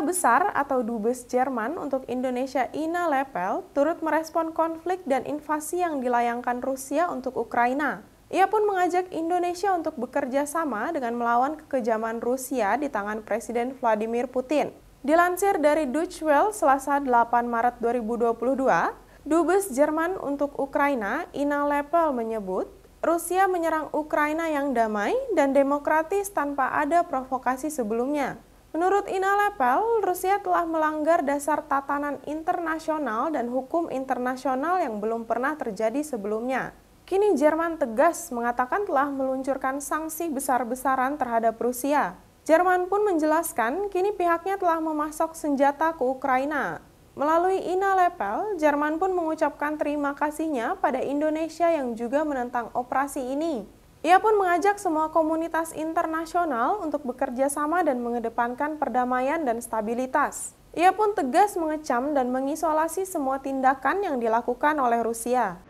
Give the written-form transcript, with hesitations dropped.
Duta Besar atau Dubes Jerman untuk Indonesia Ina Lepel turut merespon konflik dan invasi yang dilayangkan Rusia untuk Ukraina. Ia pun mengajak Indonesia untuk bekerja sama dengan melawan kekejaman Rusia di tangan Presiden Vladimir Putin. Dilansir dari Deutsche Welle Selasa 8 Maret 2022, Dubes Jerman untuk Ukraina, Ina Lepel menyebut, Rusia menyerang Ukraina yang damai dan demokratis tanpa ada provokasi sebelumnya. Menurut Ina Lepel, Rusia telah melanggar dasar tatanan internasional dan hukum internasional yang belum pernah terjadi sebelumnya. Kini Jerman tegas mengatakan telah meluncurkan sanksi besar-besaran terhadap Rusia. Jerman pun menjelaskan kini pihaknya telah memasok senjata ke Ukraina. Melalui Ina Lepel, Jerman pun mengucapkan terima kasihnya pada Indonesia yang juga menentang operasi ini. Ia pun mengajak semua komunitas internasional untuk bekerja sama dan mengedepankan perdamaian dan stabilitas. Ia pun tegas mengecam dan mengisolasi semua tindakan yang dilakukan oleh Rusia.